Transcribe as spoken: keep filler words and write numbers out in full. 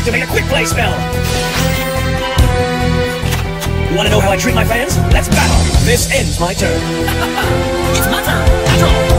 Activate a quick play spell! Wanna know how I treat my fans? Let's battle! This ends my turn! It's my turn! I draw!